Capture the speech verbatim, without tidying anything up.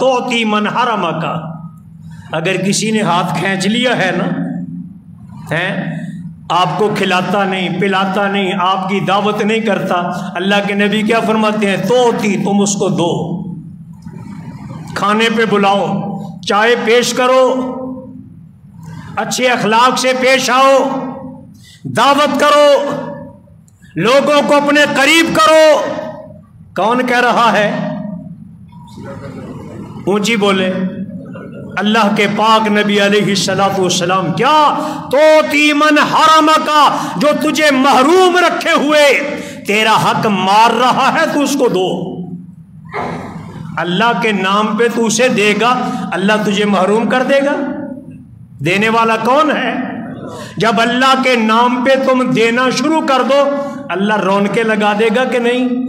तोती मन हरमा का, अगर किसी ने हाथ खींच लिया है ना, हैं, आपको खिलाता नहीं, पिलाता नहीं, आपकी दावत नहीं करता, अल्लाह के नबी क्या फरमाते हैं, तोती तुम उसको दो, खाने पे बुलाओ, चाय पेश करो, अच्छे अखलाक से पेश आओ, दावत करो, लोगों को अपने करीब करो। कौन कह रहा है? ऊंची बोले अल्लाह के पाक नबी अलैहिस्सलातु वस्सलाम। क्या तोती मन हराम का, जो तुझे महरूम रखे हुए तेरा हक मार रहा है, तू उसको दो। अल्लाह के नाम पे तू उसे देगा, अल्लाह तुझे महरूम कर देगा? देने वाला कौन है? जब अल्लाह के नाम पे तुम देना शुरू कर दो, अल्लाह रौनकें लगा देगा कि नहीं?